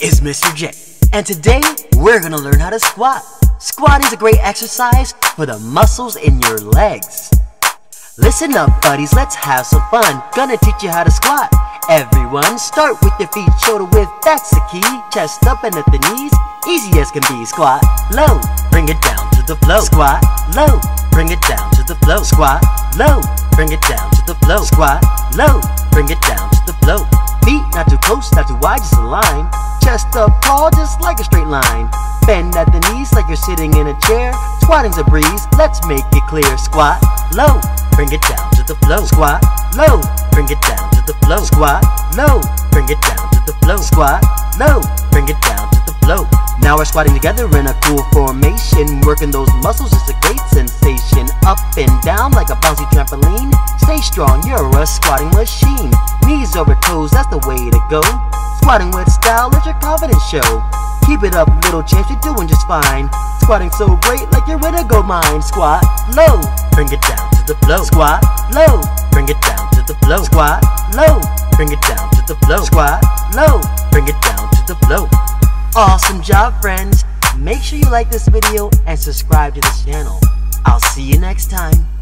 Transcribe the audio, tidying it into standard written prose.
it's Mr. J, and today we're gonna learn how to squat. Squat is a great exercise for the muscles in your legs. Listen up buddies, let's have some fun. Gonna teach you how to squat. Everyone, start with your feet shoulder width, that's the key. Chest up and at the knees, easy as can be. Squat low, bring it down to the floor. Squat low, bring it down to the floor. Squat low, bring it down to the floor. Squat low, bring it down to the floor. Feet not too close, not too wide, just a line. Chest up tall, just like a straight line. Bend at the knees like you're sitting in a chair. Squatting's a breeze, let's make it clear. Squat low, bring it down to the floor. Squat low, bring it down to the floor. Squat low, bring it down to the floor. Squat low, bring it down to the floor. Now we're squatting together in a cool formation. Working those muscles is a great sensation. Up and down like a bouncy trampoline. Stay strong, you're a squatting machine. Knees over toes, that's the way to go. Squatting with style, let your confidence show. Keep it up, little champs, you're doing just fine. Squatting so great, like you're in a gold mine. Squat low, bring it down to the floor. Squat low, bring it down to the floor. Squat low, bring it down to the floor. Squat low, bring it down to the floor. Awesome job, friends. Make sure you like this video and subscribe to this channel. I'll see you next time.